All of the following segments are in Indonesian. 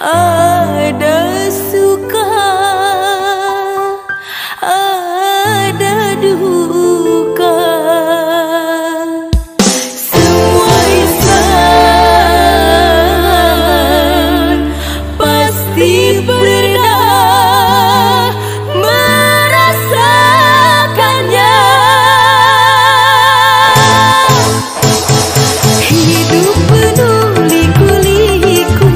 ada suka, ada duka. Semua insan pasti pernah merasakannya. Hidup penuh liku-liku.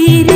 diri.